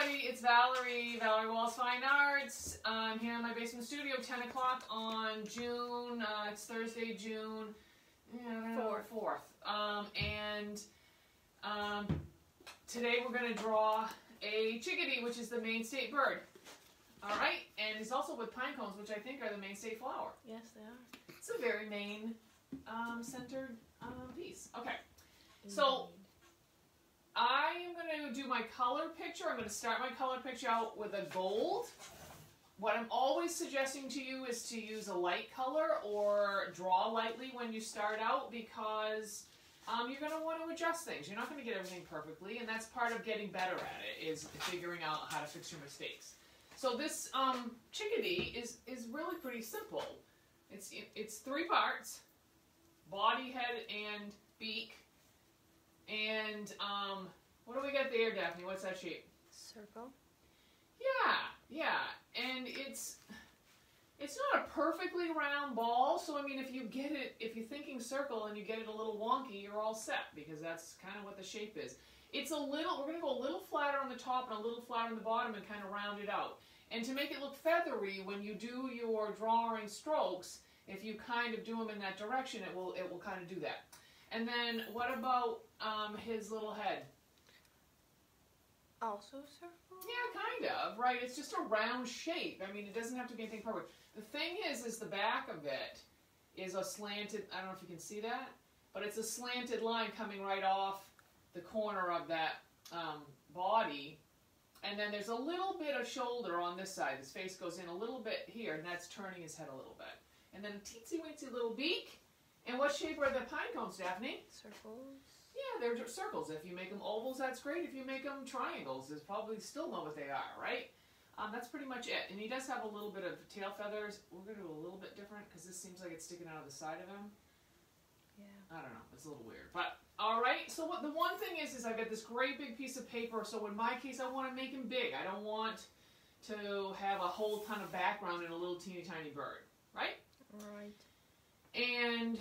everybody, it's Valerie Wallace Fine Arts. I'm here in my basement studio, 10 o'clock on June, it's Thursday, June 4th. Today we're going to draw a chickadee, which is the Maine state bird. Alright, and it's also with pine cones, which I think are the Maine state flower. Yes, they are. It's a very Maine centered piece. Okay, so I am going to do my color picture. I'm going to start my color picture out with a gold. What I'm always suggesting to you is to use a light color or draw lightly when you start out, because you're going to want to adjust things. You're not going to get everything perfectly, and that's part of getting better at it, is figuring out how to fix your mistakes. So this chickadee is really pretty simple. It's three parts: body, head, and beak. And what do we got there, Daphne? What's that shape? Circle. Yeah. And it's not a perfectly round ball. So I mean, if you get it, if you're thinking circle and you get it a little wonky, you're all set, because that's kind of what the shape is. It's a little. We're gonna go a little flatter on the top and a little flatter on the bottom and kind of round it out. And to make it look feathery, when you do your drawing strokes, if you kind of do them in that direction, it will kind of do that. And then what about his little head? Also circle? Yeah, kind of, right? It's just a round shape. I mean, it doesn't have to be anything perfect. The thing is the back of it is a slanted, I don't know if you can see that, but it's a slanted line coming right off the corner of that body. And then there's a little bit of shoulder on this side. His face goes in a little bit here, and that's turning his head a little bit. And then a teensy-weensy little beak. And what shape are the pine cones, Daphne? Circles. Yeah, they're circles. If you make them ovals, that's great. If you make them triangles, there's probably still know what they are, right? That's pretty much it. And he does have a little bit of tail feathers. We're going to do a little bit different, because this seems like it's sticking out of the side of him. Yeah. I don't know. It's a little weird. But, all right. So what the one thing is I've got this great big piece of paper. So in my case, I want to make him big. I don't want to have a whole ton of background in a little teeny tiny bird, right? Right. And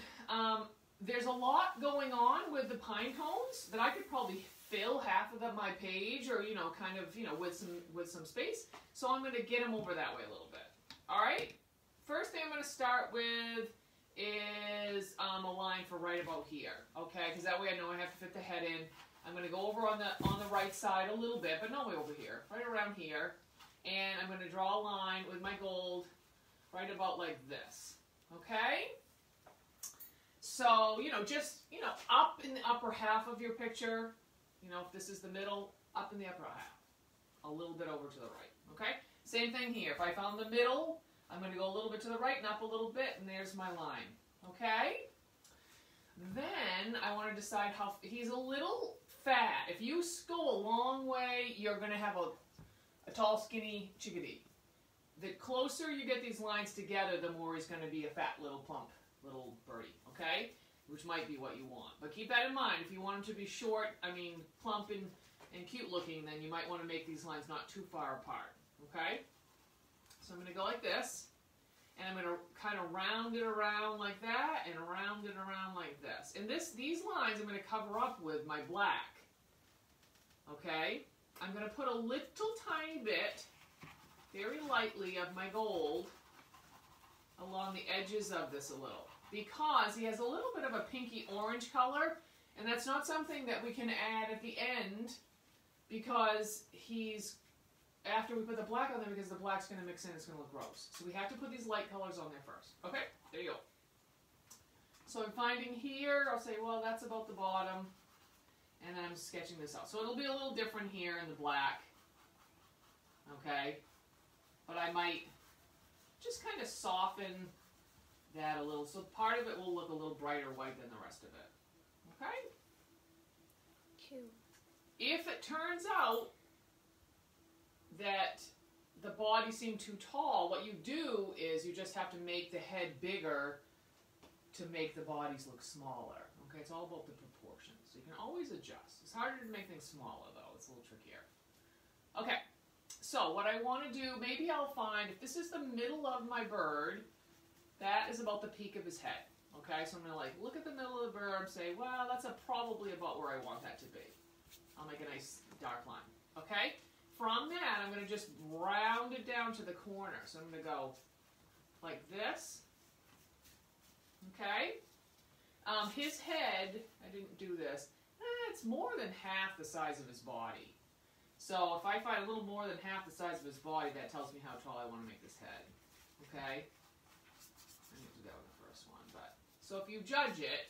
there's a lot going on with the pine cones that I could probably fill half of my page, or kind of with some space. So I'm going to get them over that way a little bit. All right. First thing I'm going to start with is a line for right about here. Okay, because that way I know I have to fit the head in. I'm going to go over on the right side a little bit, but no way over here, right around here, and I'm going to draw a line with my gold right about like this. Okay. So, just, up in the upper half of your picture, if this is the middle, up in the upper half, a little bit over to the right, okay? Same thing here. If I found the middle, I'm going to go a little bit to the right and up a little bit, and there's my line, okay? Then I want to decide how, he's a little fat. If you go a long way, you're going to have a tall, skinny chickadee. The closer you get these lines together, the more he's going to be a fat little plump little birdie, okay? Which might be what you want. But keep that in mind. If you want him to be short, plump and cute looking, then you might want to make these lines not too far apart, okay? So I'm going to go like this, and I'm going to kind of round it around like that, and round it around like this. And these lines I'm going to cover up with my black, okay? I'm going to put a little tiny bit, very lightly, of my gold along the edges of this a little, because he has a little bit of a pinky orange color, and that's not something that we can add at the end, because after we put the black on there, because the black's going to mix in, it's going to look gross. So we have to put these light colors on there first. Okay, there you go. So I'm finding here, I'll say, well, that's about the bottom, and then I'm sketching this out. So it'll be a little different here in the black, okay, but I might just kind of soften that a little, so part of it will look a little brighter white than the rest of it. Okay? Cute. If it turns out that the body seemed too tall, what you do is you just have to make the head bigger to make the bodies look smaller. Okay, it's all about the proportions. So you can always adjust. It's harder to make things smaller, though. It's a little trickier. Okay. So what I want to do, maybe I'll find, if this is the middle of my bird, that is about the peak of his head. Okay, so I'm going to look at the middle of the bird and say, well, that's probably about where I want that to be. I'll make a nice dark line. Okay, from I'm going to just round it down to the corner. So I'm going to go like this. Okay? His head, I didn't do this, it's more than half the size of his body. So if I find a little more than half the size of his body, that tells me how tall I want to make this head. Okay? I didn't do that with the first one. But so if you judge it,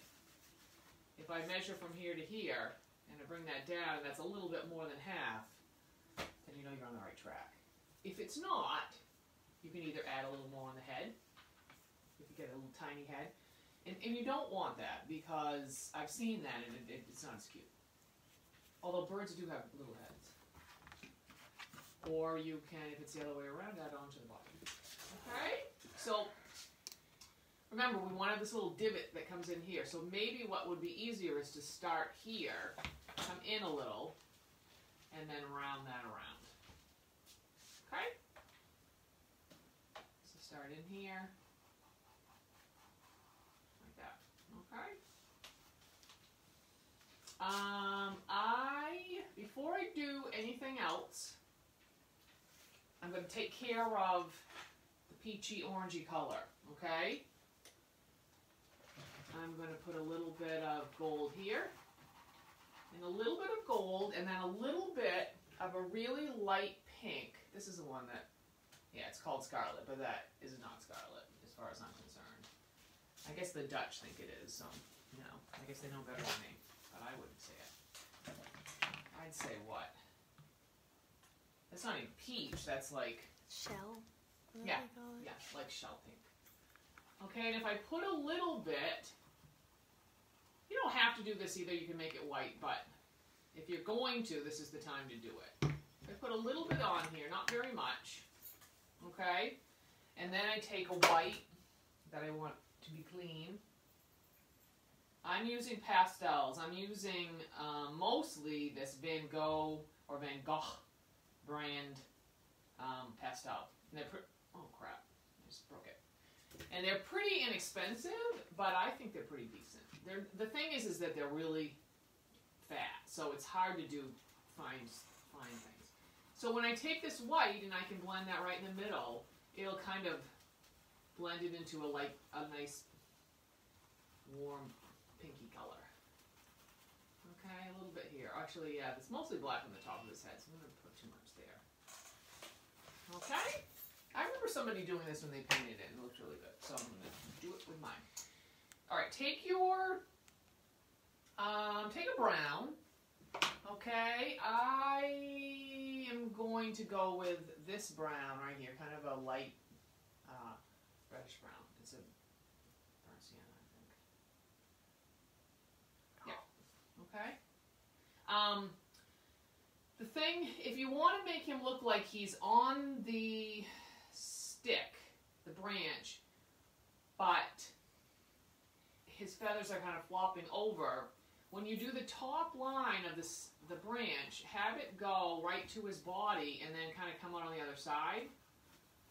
if I measure from here to here, and I bring that down, and that's a little bit more than half, then you know you're on the right track. If it's not, you can either add a little more on the head, if you get a little tiny head, and you don't want that, because I've seen that, and it's not as cute. Although birds do have little heads. Or you can, if it's the other way around, add onto the body. Okay? So, remember, we wanted this little divot that comes in here. So maybe what would be easier is to start here, come in a little, and then round that around. Okay? So start in here. Like that. Okay? Before I do anything else, I'm going to take care of the peachy orangey color. Okay? I'm going to put a little bit of gold here, and a little bit of gold, and then a little bit of a really light pink. This is the one that, yeah, it's called Scarlet, but that is not Scarlet, as far as I'm concerned. I guess the Dutch think it is, so, you know, I guess they know better than me, but I wouldn't say it. I'd say what? That's not even peach, that's like... shell? Yeah, yeah, like shell pink. Okay, and if I put a little bit, you don't have to do this either, you can make it white, but if you're going to, this is the time to do it. I put a little bit on here, not very much, okay? And then I take a white that I want to be clean. I'm using pastels. I'm using mostly this Van Gogh brand pastel. And they're oh crap, I just broke it. And they're pretty inexpensive, but I think they're pretty decent. The thing is that they're really fat, so it's hard to do fine things. So when I take this white and I can blend that right in the middle, it'll kind of blend it into a nice warm pinky color. Okay, a little bit here. Actually, yeah, it's mostly black on the top of his head, so I'm not going to put too much there. Okay? I remember somebody doing this when they painted it and it looked really good, so I'm going to do it with mine. Alright, take your, take a brown, okay, I am going to go with this brown right here, kind of a light reddish brown. It's a burnt sienna, I think. Yeah, okay. The thing, if you want to make him look like he's on the stick, the branch, but his feathers are kind of flopping over. When you do the top line of this, the branch, have it go right to his body and then kind of come out on the other side,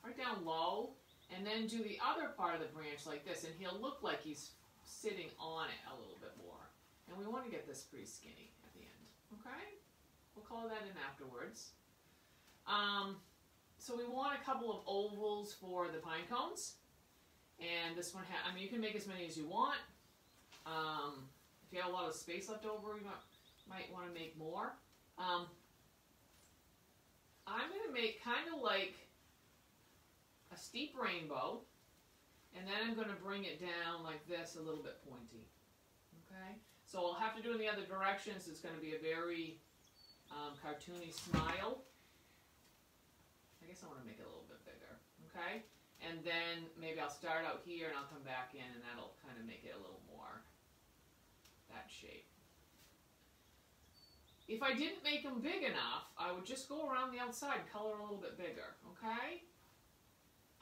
right down low, and then do the other part of the branch like this, and he'll look like he's sitting on it a little bit more. And we want to get this pretty skinny at the end, okay? We'll color that in afterwards. So we want a couple of ovals for the pine cones, and this one, I mean, you can make as many as you want. If you have a lot of space left over, you might want to make more. I'm going to make kind of like a steep rainbow, and then I'm going to bring it down like this, a little bit pointy. Okay, so I'll have to do it in the other direction, so it's going to be a very cartoony smile. I guess I want to make it a little bit bigger, okay? And then maybe I'll start out here and I'll come back in and that'll kind of make it a little more that shape. If I didn't make them big enough, I would just go around the outside and color a little bit bigger, okay?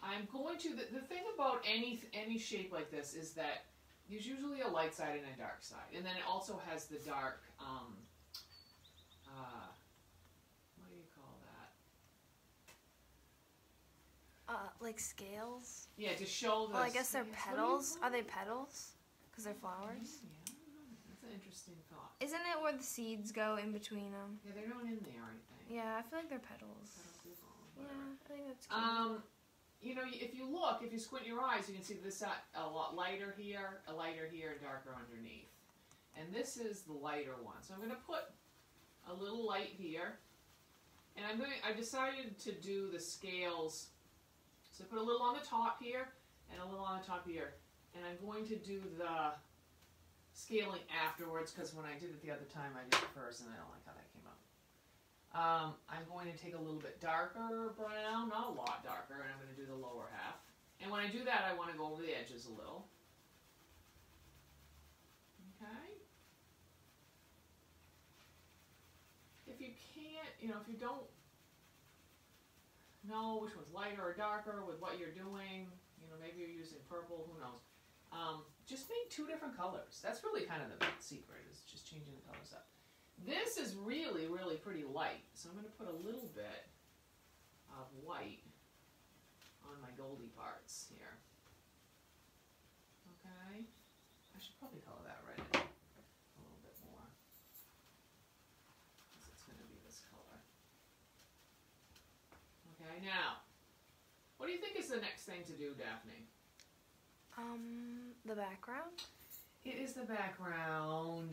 I'm going to, the thing about any shape like this is that there's usually a light side and a dark side. And then it also has the dark, like scales? Yeah, to show the... Well, I guess they're petals. Are they petals? Because they're flowers? Yeah, that's an interesting thought. Isn't it where the seeds go in between them? Yeah, they're not in there or anything. Yeah, Yeah, I feel like they're petals. Yeah, I think that's cute. You know, if you look, if you squint your eyes, you can see this a lot lighter here, a lighter here, and darker underneath. And this is the lighter one. So I'm going to put a little light here, and I decided to do the scales. So I put a little on the top here, and a little on the top here, and I'm going to do the scaling afterwards, because when I did it the other time, I did it first, and I don't like how that came out. I'm going to take a little bit darker brown, not a lot darker, and I'm going to do the lower half. And when I do that, I want to go over the edges a little. Okay. If you can't, you know, if you don't know which one's lighter or darker with what you're doing, you know, maybe you're using purple, who knows. Just make two different colors. That's really kind of the secret, is just changing the colors up. This is really, really pretty light, so I'm going to put a little bit of white on my goldy parts here. Okay, I should probably color that red in a little bit more, because it's going to be this color. Okay, now, what do you think is the next thing to do, Daphne? The background? It is the background.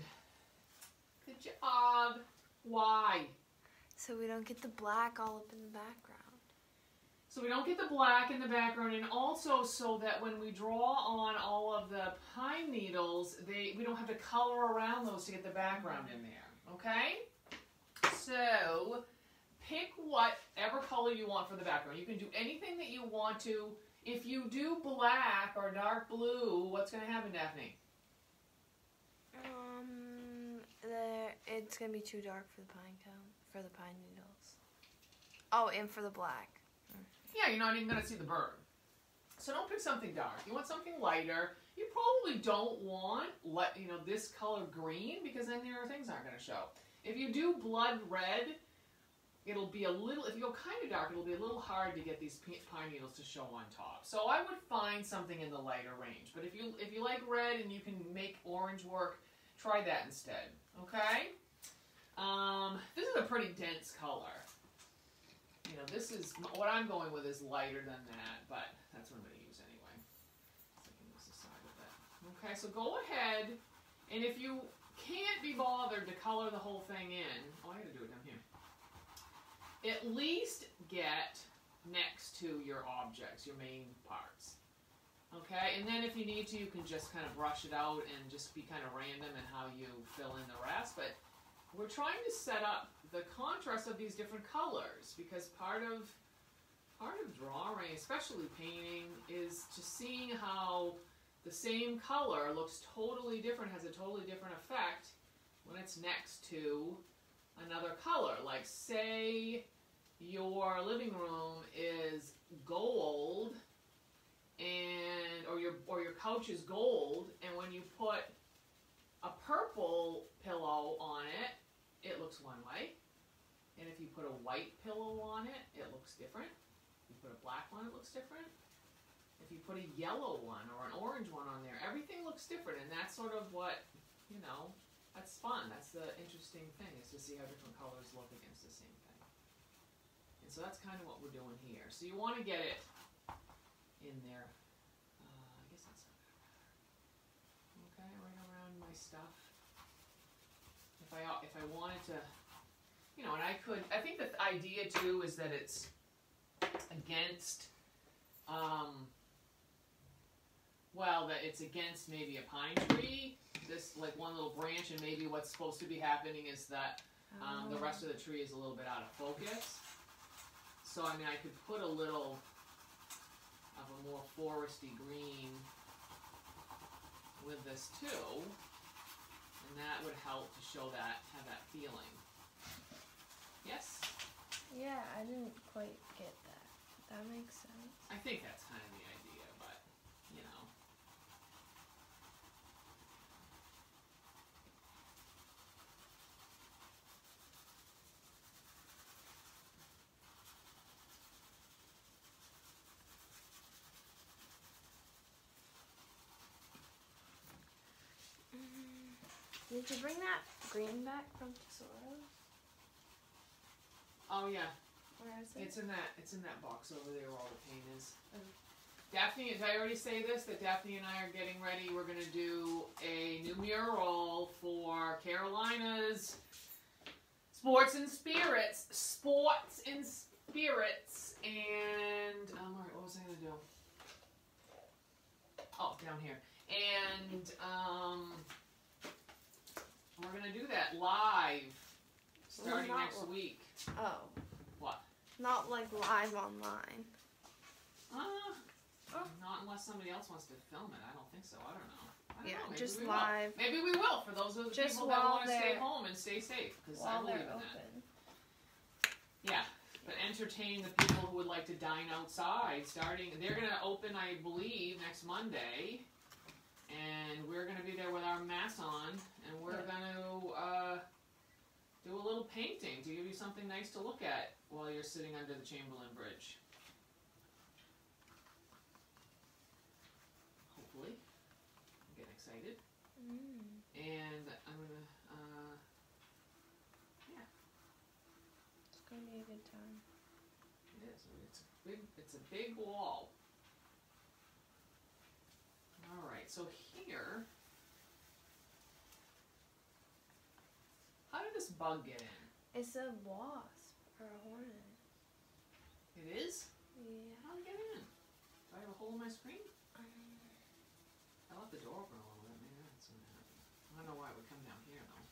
Good job. Why? So we don't get the black all up in the background. So we don't get the black in the background, and also so that when we draw on all of the pine needles, we don't have to color around those to get the background in there. Okay? So pick whatever color you want for the background. You can do anything that you want to. If you do black or dark blue, what's going to happen, Daphne? It's going to be too dark for the pine cone, for the pine needles. Oh, and for the black. Yeah, you're not even going to see the bird. So don't pick something dark. You want something lighter. You probably don't want, you know, this color green, because then there are things aren't going to show. If you do blood red, it'll be a little, if you go kind of dark, it'll be a little hard to get these pine needles to show on top. So I would find something in the lighter range. But if you like red and you can make orange work, try that instead. Okay? This is a pretty dense color. You know, this is, what I'm going with is lighter than that, but that's what I'm going to use anyway. So I can use the side of it. Okay, so go ahead, and if you can't be bothered to color the whole thing in, oh, I got to do it down here. At least get next to your objects, your main parts. Okay, and then if you need to, you can just kind of brush it out and just be kind of random in how you fill in the rest. But we're trying to set up the contrast of these different colors, because part of drawing, especially painting, is just seeing how the same color looks totally different, has a totally different effect when it's next to another color. Like, say your living room is gold, and or your couch is gold, and when you put a purple pillow on it, it looks one way. And if you put a white pillow on it, it looks different. If you put a black one, it looks different. If you put a yellow one or an orange one on there, everything looks different. And that's sort of what, you know, that's fun. That's the interesting thing, is to see how different colors look against the same thing. And so that's kind of what we're doing here. So you want to get it in there. I guess that's not that. Okay, right around my stuff. If I wanted to, you know, and I could. I think the idea too is that it's against. Well, that it's against maybe a pine tree. This, like, one little branch, and maybe what's supposed to be happening is that the rest of the tree is a little bit out of focus. So, I mean, I could put a little of a more foresty green with this too, and that would help to show that, have that feeling. Yes? Yeah, I didn't quite get that. That makes sense. I think that's kind of the idea, but, you know. Did you bring that green back from Tesoro? Oh yeah. Where is it? It's in that box over there where all the paint is. Oh. Daphne, did I already say this? That Daphne and I are getting ready. We're going to do a new mural for Carolina's Sports and Spirits. Sports and Spirits. And, all right, what was I going to do? Oh, down here. And we're going to do that live starting next week. Oh. What? Not like live online. Not unless somebody else wants to film it. I don't think so. I don't know. I don't know. Maybe just live. Maybe we will for those of the people that want to stay home and stay safe. Because I believe in that. Yeah. But entertain the people who would like to dine outside starting. They're going to open, I believe, next Monday. And we're going to be there with our masks on. And we're going to do a little painting to give you something nice to look at while you're sitting under the Chamberlain Bridge. And I'm gonna, yeah. It's gonna be a good time. It is. It's a big wall. All right. So here, how did this bug get in? It's a wasp or a hornet. It is. Yeah. How did it get in? Do I have a hole in my screen? I left the door open a little bit. Maybe that's what happened. I don't know why it would come down here, though.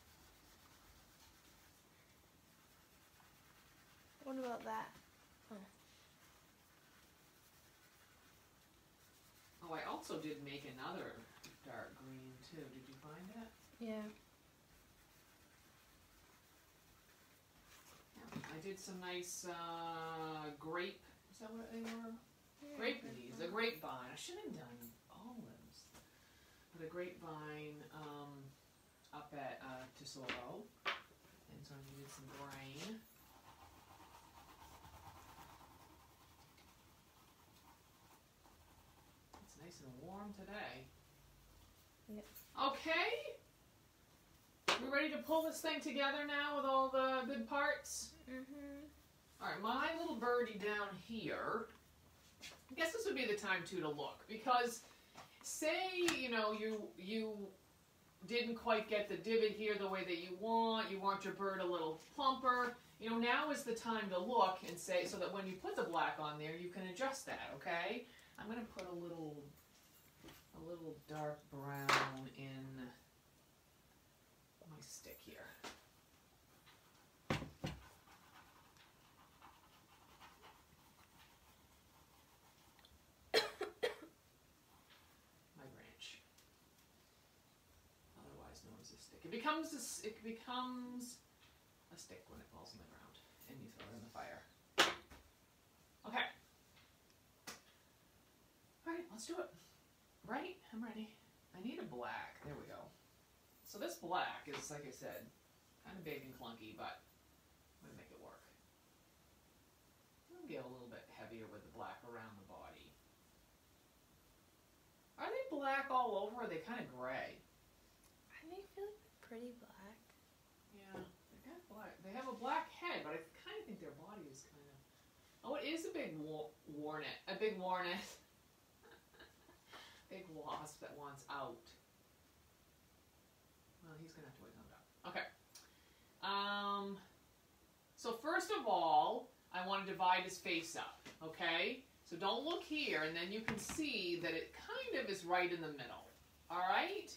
What about that? Huh. Oh, I also did make another dark green, too. Did you find that? Yeah. I did some nice grape. Is that what they were? Yeah, grape leaves. A grapevine. I should have done olive. The grapevine up at Tesoro, and so I needed some grain. It's nice and warm today. Yep. Okay, we ready to pull this thing together now with all the good parts? Mm-hmm. All right, my little birdie down here. I guess this would be the time too to look because. Say, you know, you didn't quite get the divot here the way that you want your bird a little plumper. You know, now is the time to look and say, so that when you put the black on there, you can adjust that, okay? I'm going to put a little dark brown in my stick here. It becomes a stick when it falls on the ground and you throw it in the fire. Okay. All right, let's do it. Right? I'm ready. I need a black. There we go. So this black is, like I said, kind of big and clunky, but I'm going to make it work. I'm going to get a little bit heavier with the black around the body. Are they black all over or are they kind of gray? I think they feel like pretty black. Yeah, they're kind of black. They have a black head, but I kind of think their body is kind of... Oh, it is a big warnet. A big warnet. Big wasp that wants out. Well, he's going to have to wait until I'm done. Okay. So first of all, I want to divide his face up, okay? So don't look here, and then you can see that it kind of is right in the middle. All right?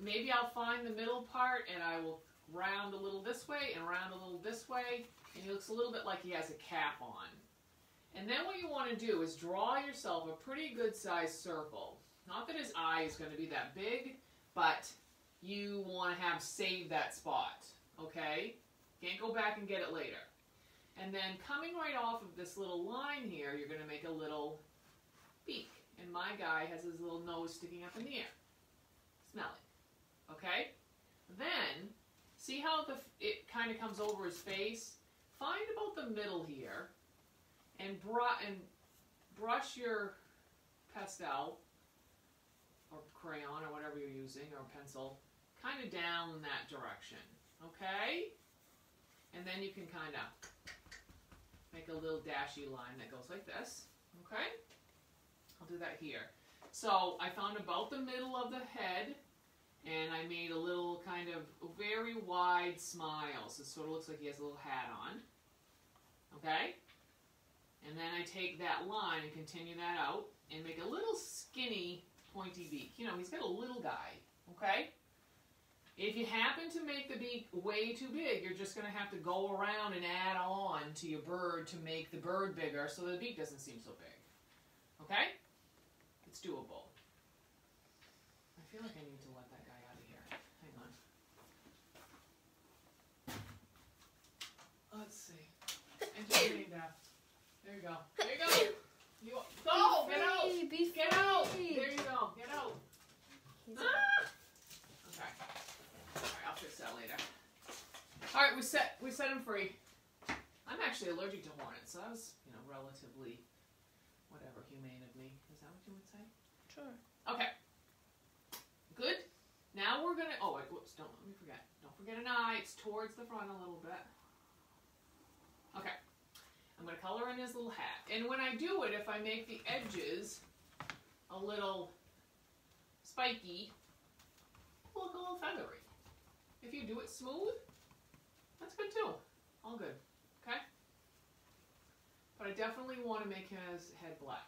Maybe I'll find the middle part and I will round a little this way and round a little this way. And he looks a little bit like he has a cap on. And then what you want to do is draw yourself a pretty good sized circle. Not that his eye is going to be that big, but you want to have saved that spot. Okay? Can't go back and get it later. And then coming right off of this little line here, you're going to make a little beak. And my guy has his little nose sticking up in the air. Smell it. Okay? Then, see how it kind of comes over his face? Find about the middle here and brush your pastel or crayon or whatever you're using or pencil kind of down that direction. Okay? And then you can kind of make a little dashy line that goes like this. Okay? I'll do that here. So I found about the middle of the head, and I made a little kind of very wide smile. So it sort of looks like he has a little hat on. Okay? And then I take that line and continue that out and make a little skinny pointy beak. You know, he's got a little guy. Okay? If you happen to make the beak way too big, you're just going to have to go around and add on to your bird to make the bird bigger so the beak doesn't seem so big. Okay? It's doable. I feel like I need to let that guy out of here. Hang on. Let's see. Entertaining that. There you go. There you go. You go. Get out. Get out. There you go. Get out. Ah! Okay. All right, I'll fix that later. All right, we set him free. I'm actually allergic to hornets, so that was, you know, relatively whatever humane of me. Is that what you would say? Sure. Okay. Good. Now we're gonna. Oh wait, whoops! Don't let me forget. Don't forget an eye. It's towards the front a little bit. Okay. I'm going to color in his little hat. And when I do it, if I make the edges a little spiky, it'll look a little feathery. If you do it smooth, that's good too. All good. Okay? But I definitely want to make his head black.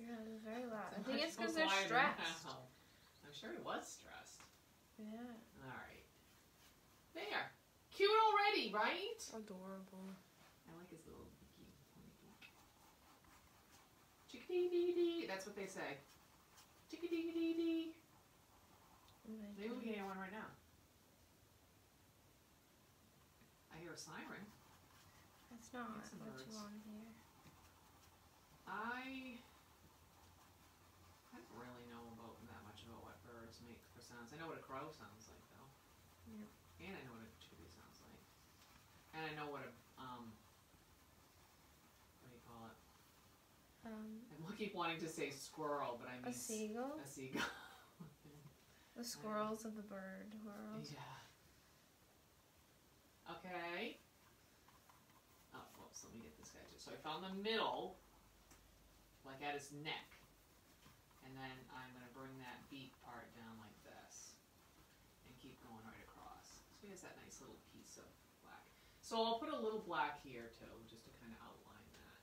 Yeah, it was very loud. I think it's because they're stressed. I'm sure he was stressed. Yeah. All right. There. Cute already, right? Adorable. I like his little beaky. Chickadee-dee-dee. That's what they say. Chickadee-dee-dee. Maybe we can get one right now. I hear a siren. That's not much long here. I don't really know that much about what birds make for sounds. I know what a crow sounds like, though. Yeah. And I know what a chickadee sounds like. And I know what a, what do you call it? I'm looking, wanting to say squirrel, but I mean... A seagull? A seagull. The squirrels of the bird world. Yeah. Okay. Oh, whoops, let me get this guy too. So I found the middle, like at his neck. And then I'm going to bring that beak part down like this and keep going right across. So he has that nice little piece of black. So I'll put a little black here too, just to kind of outline that.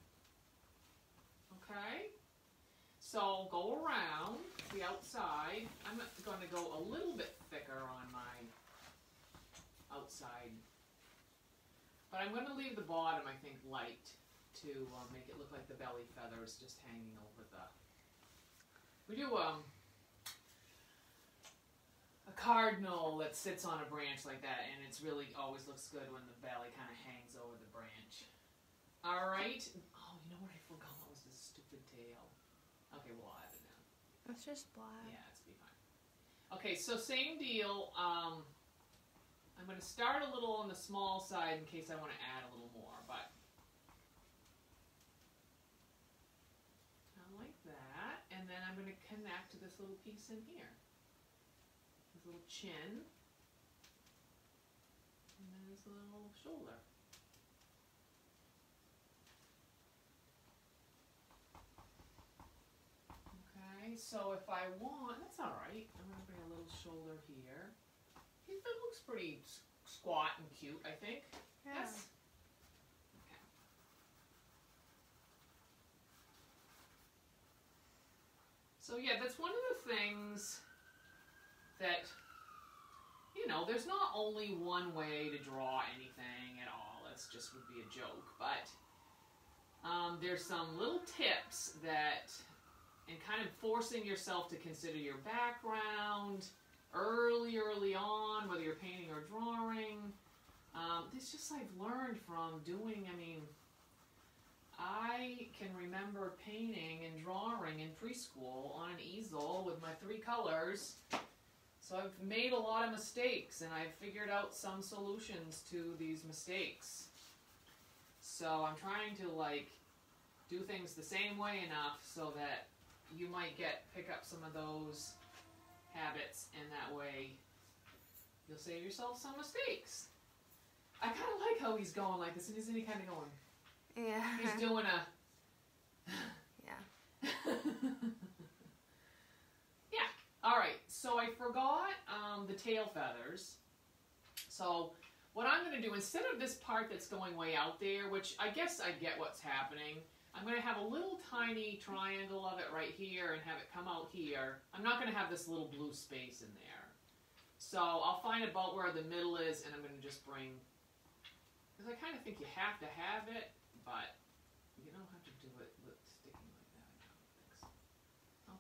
Okay? So I'll go around the outside. I'm going to go a little bit thicker on my outside. But I'm going to leave the bottom, I think, light to make it look like the belly feathers just hanging over the... We do a cardinal that sits on a branch like that, and it's really always looks good when the belly kind of hangs over the branch. All right. Oh, you know what I forgot was this stupid tail. Okay, we'll add it now. It's just black. Yeah, it's be fine. Okay, so same deal. I'm going to start a little on the small side in case I want to add a little more, but. And then I'm going to connect to this little piece in here. His little chin. And then his little shoulder. Okay, so if I want, that's alright. I'm going to bring a little shoulder here. He looks pretty squat and cute, I think. Yeah. Yes? So yeah, that's one of the things that, you know, there's not only one way to draw anything at all. That's just would be a joke. But there's some little tips that, and kind of forcing yourself to consider your background early on, whether you're painting or drawing. It's just I've learned from doing, I mean, I can remember painting and drawing in preschool on an easel with my 3 colors. So I've made a lot of mistakes, and I've figured out some solutions to these mistakes. So I'm trying to, like, do things the same way enough so that you might pick up some of those habits, and that way you'll save yourself some mistakes. I kind of like how he's going like this, and isn't he kind of going? Yeah. He's doing a... yeah. Yeah. All right. So I forgot the tail feathers. So what I'm going to do, instead of this part that's going way out there, which I guess I get what's happening, I'm going to have a little tiny triangle of it right here and have it come out here. I'm not going to have this little blue space in there. So I'll find about where the middle is, and I'm going to just bring... Because I kind of think you have to have it, but you don't have to do it with sticking like that. I don't think so.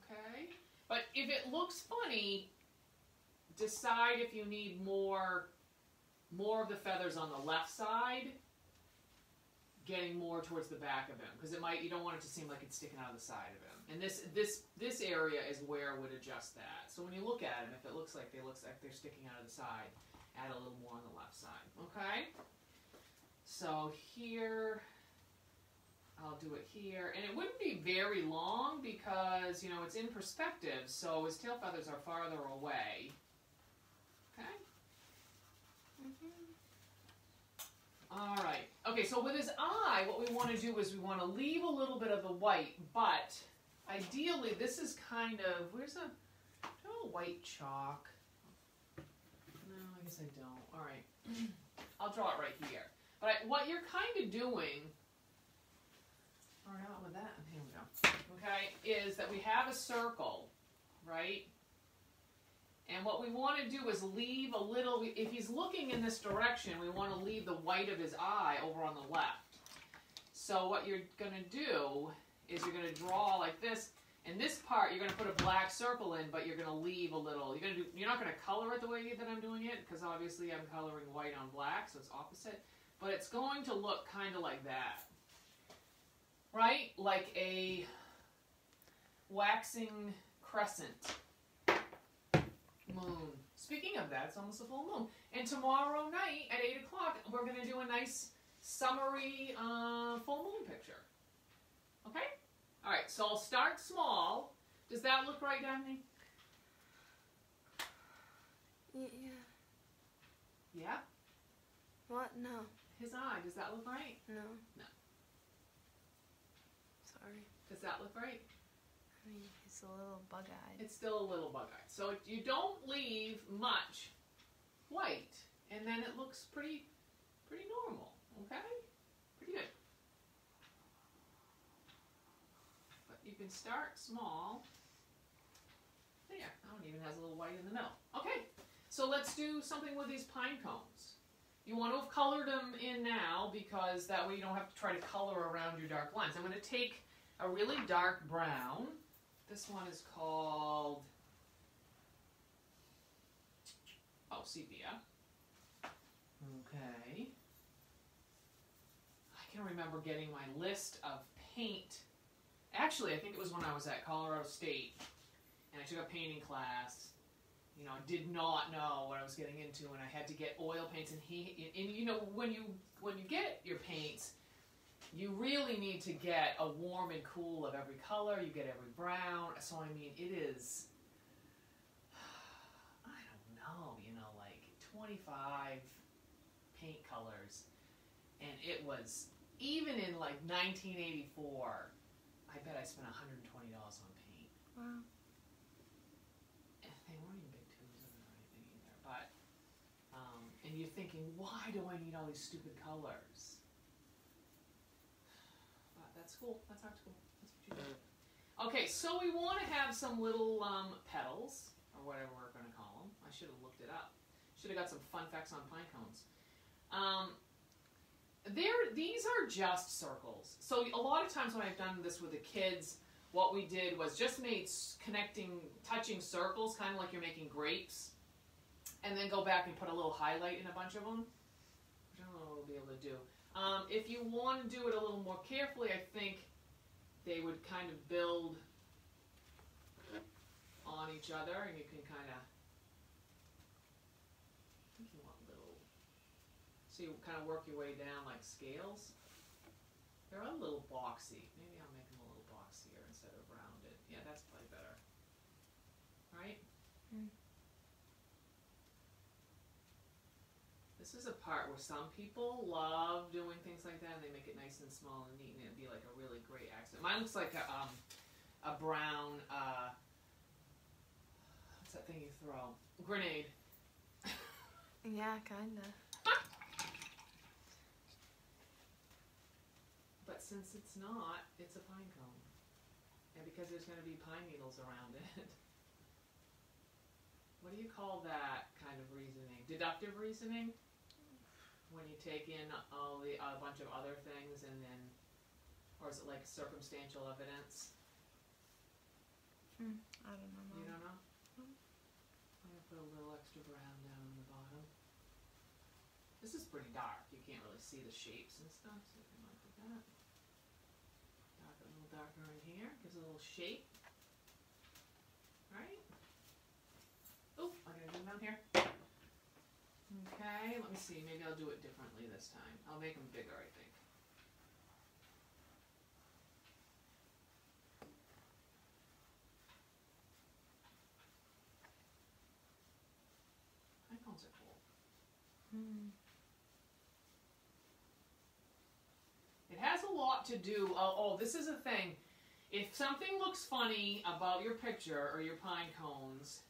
Okay? But if it looks funny, decide if you need more of the feathers on the left side, getting more towards the back of him, because it might, you don't want it to seem like it's sticking out of the side of him. And this area is where I would adjust that. So when you look at him, if it looks like they're sticking out of the side, add a little more on the left side. Okay? So here, I'll do it here. And it wouldn't be very long because, you know, it's in perspective, so his tail feathers are farther away. Okay? Mm-hmm. All right. Okay, so with his eye, what we want to do is we want to leave a little bit of the white, but ideally this is kind of, where's a, do I have a white chalk? No, I guess I don't. All right. I'll draw it right here. But what you're kind of doing, or not with that, here we go, okay, is that we have a circle, right? And what we want to do is leave a little, if he's looking in this direction, we want to leave the white of his eye over on the left. So what you're going to do is you're going to draw like this. In this part, you're going to put a black circle in, but you're going to leave a little. You're not going to color it the way that I'm doing it, because obviously I'm coloring white on black, so it's opposite. But it's going to look kind of like that, right? Like a waxing crescent moon. Speaking of that, it's almost a full moon. And tomorrow night at 8 o'clock, we're going to do a nice summery full moon picture. Okay? All right, so I'll start small. Does that look right, Daphne? Yeah. Yeah? What? No. His eye. Does that look right? No. No. Sorry. Does that look right? I mean, it's a little bug-eyed. It's still a little bug-eyed. So you don't leave much white, and then it looks pretty normal. Okay? Pretty good. But you can start small. There. That one even has a little white in the middle. Okay. So let's do something with these pine cones. You want to have colored them in now because that way you don't have to try to color around your dark lines. I'm going to take a really dark brown. This one is called, oh, sepia. Okay. I can remember getting my list of paint. Actually, I think it was when I was at Colorado State and I took a painting class. You know, I did not know what I was getting into, and I had to get oil paints. And you know, when you get your paints, you really need to get a warm and cool of every color. You get every brown. So I mean, it is, I don't know, you know, like 25 paint colors, and it was even in like 1984. I bet I spent $120 on paint. Wow. And you're thinking, why do I need all these stupid colors? But that's cool. That's our school. That's what you do. Okay, so we want to have some little petals, or whatever we're going to call them. I should have looked it up. Should have got some fun facts on pine cones. These are just circles. So a lot of times when I've done this with the kids, what we did was just made touching circles, kind of like you're making grapes. And then go back and put a little highlight in a bunch of them. I don't know what we'll be able to do. If you want to do it a little more carefully, I think they would kind of build on each other, and you can kind of, I think you want little, so you kind of work your way down like scales. They're a little boxy. Maybe I'll make them a little boxier instead of rounded. Yeah, that's probably better. Right? Mm. This is a part where some people love doing things like that, and they make it nice and small and neat, and it'd be like a really great accent. Mine looks like a brown, what's that thing you throw? Grenade. Yeah, kinda. But since it's not, it's a pine cone. And because there's gonna be pine needles around it. What do you call that kind of reasoning? Deductive reasoning? When you take in all the, a bunch of other things and then, or is it like circumstantial evidence? I don't know. Mom. You don't know? I'm going to put a little extra brown down on the bottom. This is pretty dark. You can't really see the shapes and stuff, so you might do that. Dark, a little darker in here. Gives it a little shape. Right? Oh, I gotta do them down here. Okay, let me see. Maybe I'll do it differently this time. I'll make them bigger, I think. Pinecones are cool. Mm. It has a lot to do. Oh, this is a thing. If something looks funny about your picture or your pine cones,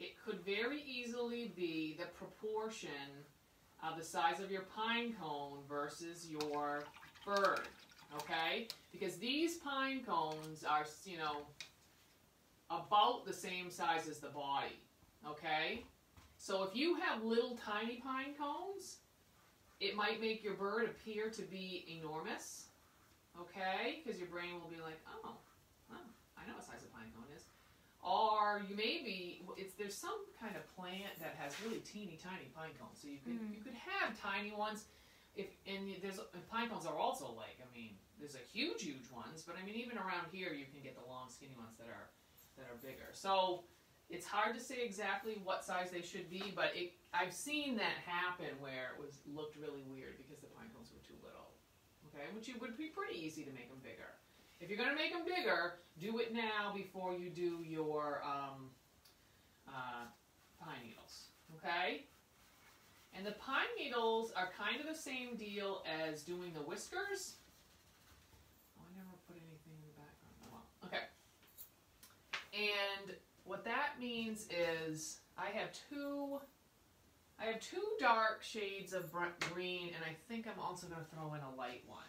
it could very easily be the proportion of the size of your pine cone versus your bird, okay? Because these pine cones are, you know, about the same size as the body, okay? So if you have little tiny pine cones, it might make your bird appear to be enormous, okay? Because your brain will be like, oh, well, I know what size a pine cone is. Or you maybe there's some kind of plant that has really teeny tiny pine cones, so you could you could have tiny ones. And pine cones are also like, I mean, there's a huge ones, but I mean even around here you can get the long skinny ones that are bigger. So it's hard to say exactly what size they should be, but I've seen that happen where it looked really weird because the pine cones were too little. Okay, which it would be pretty easy to make them bigger. If you're going to make them bigger, do it now before you do your pine needles, okay? And the pine needles are kind of the same deal as doing the whiskers. Oh, I never put anything in the background. Oh, well. Okay. And what that means is I have two dark shades of green, and I think I'm also going to throw in a light one.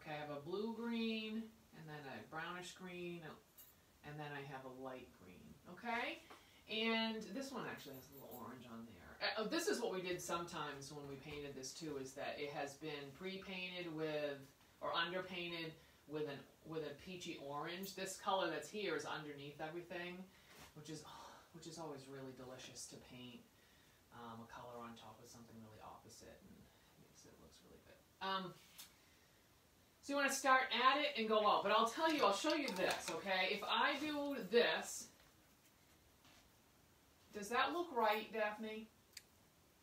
Okay, I have a blue-green, and then a brownish-green, and then I have a light green, okay? And this one actually has a little orange on there. This is what we did sometimes when we painted this too, is that it has been pre-painted with, or underpainted with a peachy orange. This color that's here is underneath everything, which is always really delicious to paint a color on top of something really opposite, and makes it looks really good. So you want to start at it and go out. But I'll tell you, I'll show you this, okay? If I do this, does that look right, Daphne?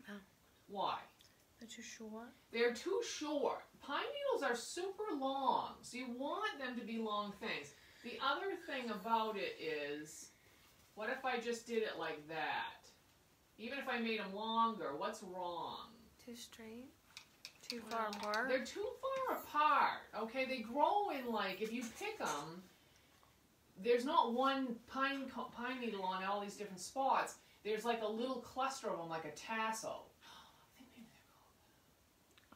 No. Why? They're too short. They're too short. Pine needles are super long, so you want them to be long things. The other thing about it is, what if I just did it like that? Even if I made them longer, what's wrong? Too straight. Too far apart? They're too far apart, okay? They grow in, like, if you pick them, there's not one pine needle on all these different spots. There's, like, a little cluster of them, like a tassel. I think maybe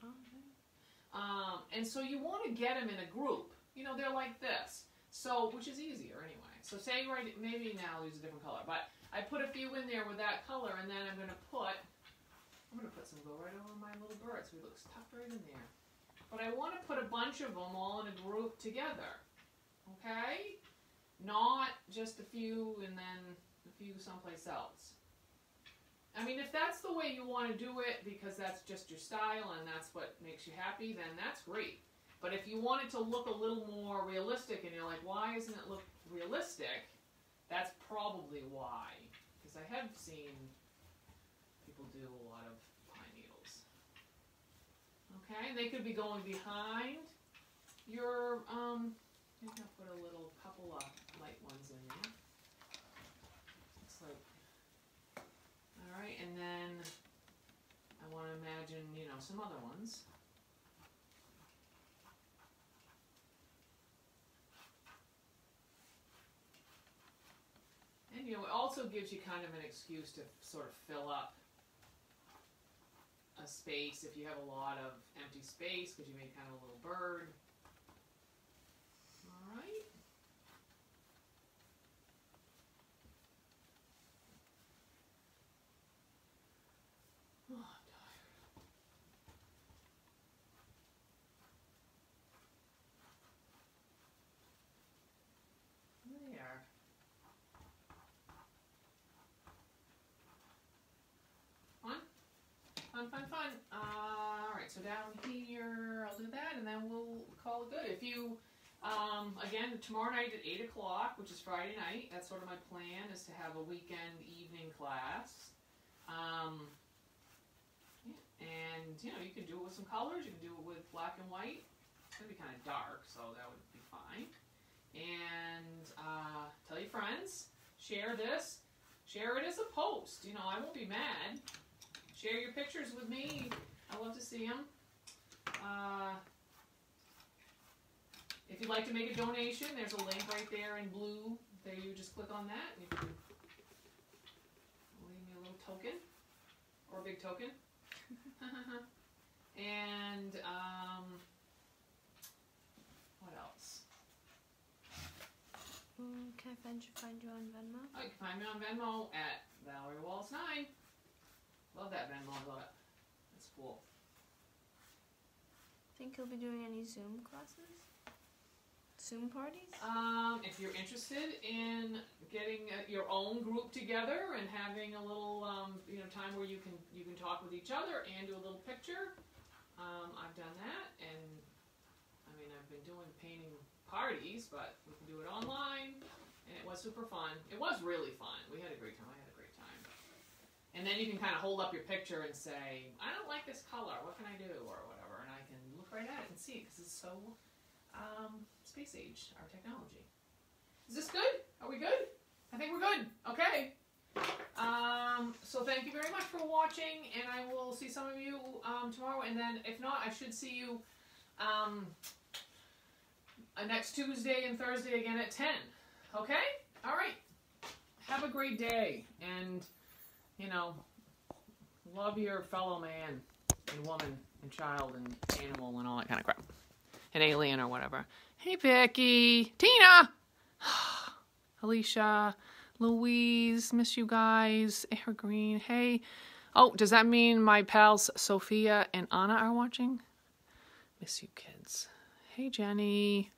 they're called that. And so you want to get them in a group. You know, they're like this. So, which is easier, anyway. So say, right, maybe now there's a different color, but I put a few in there with that color, and then I'm going to put some go right over my little birds. We look stuffed right in there. But I want to put a bunch of them all in a group together. Okay? Not just a few and then a few someplace else. I mean, if that's the way you want to do it because that's just your style and that's what makes you happy, then that's great. But if you want it to look a little more realistic and you're like, why doesn't it look realistic? That's probably why. Because I have seen people do a lot of pine needles. Okay, they could be going behind your, I think I'll put a little couple of light ones in there. Looks like, all right, and then I want to imagine, you know, some other ones. And, you know, it also gives you kind of an excuse to sort of fill up a space if you have a lot of empty space, because you make kind of a little bird. All right. Oh, I'm tired. There. Fun. All right, so down here, I'll do that, and then we'll call it good. If you, again, tomorrow night at 8 o'clock, which is Friday night, that's sort of my plan, is to have a weekend evening class. Yeah, and, you know, you can do it with some colors. You can do it with black and white. It's going to be kind of dark, so that would be fine. And tell your friends. Share this. Share it as a post. You know, I won't be mad. Share your pictures with me. I love to see them. If you'd like to make a donation, there's a link right there in blue. There, you just click on that, and you can leave me a little token or a big token. And what else? Can I find you on Venmo? Oh, you can find me on Venmo at Valerie Wallace 9. Love that Venmo, I love it. That's cool. Think you'll be doing any Zoom classes? Zoom parties? If you're interested in getting your own group together and having a little you know, time where you can talk with each other and do a little picture, I've done that, and I mean, I've been doing painting parties, but we can do it online, and it was super fun. It was really fun. We had a great time. And then you can kind of hold up your picture and say, I don't like this color, what can I do, or whatever. And I can look right at it and see, because it's so space age, our technology. Is this good? Are we good? I think we're good. Okay. So thank you very much for watching, and I will see some of you tomorrow. And then if not, I should see you next Tuesday and Thursday again at 10. Okay? All right. Have a great day. And... you know, love your fellow man and woman and child and animal and all that kind of crap. An alien or whatever. Hey, Becky. Tina. Alicia. Louise. Miss you guys. Air Green. Hey. Oh, does that mean my pals Sophia and Anna are watching? Miss you kids. Hey, Jenny.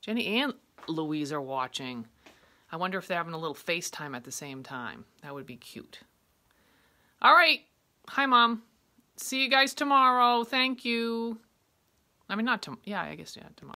Jenny and Louise are watching. I wonder if they're having a little FaceTime at the same time. That would be cute. All right. Hi, Mom. See you guys tomorrow. Thank you. I mean, not tomorrow. Yeah, I guess, yeah, tomorrow.